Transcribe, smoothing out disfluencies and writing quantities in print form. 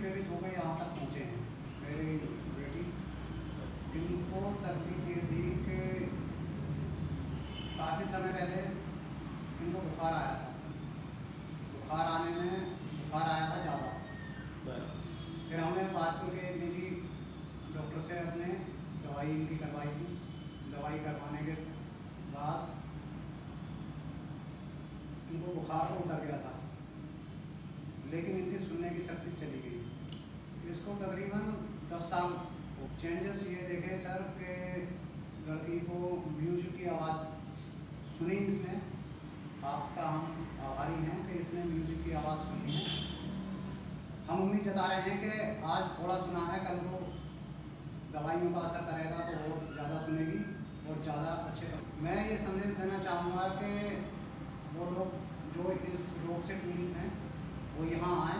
प्रेरित हो गए यहाँ तक पहुँचे हैं। मेरे बेटी इनको तरकीब ये थी कि काफ़ी समय पहले इनको बुखार आया था, बुखार आया था ज़्यादा। फिर हमने बात करके एक निजी डॉक्टर से अपने दवाई इनकी करवाई थी। दवाई करवाने के बाद इनको बुखार तो उतर गया था, लेकिन इनकी सुनने की शक्ति चली गई। इसको तकरीबन 10 साल। चेंजेस ये देखे सर कि लड़की को म्यूजिक की आवाज़ सुनी इसने। आपका हम आभारी हैं कि इसने म्यूजिक की आवाज़ सुनी है। हम उम्मीद जता रहे हैं कि आज थोड़ा सुना है, कल को दवाइयों का असर करेगा तो और ज़्यादा सुनेगी और ज़्यादा अच्छे। मैं ये संदेश देना चाहूँगा कि वो लोग जो इस रोग से पीड़ित हैं वो यहाँ आए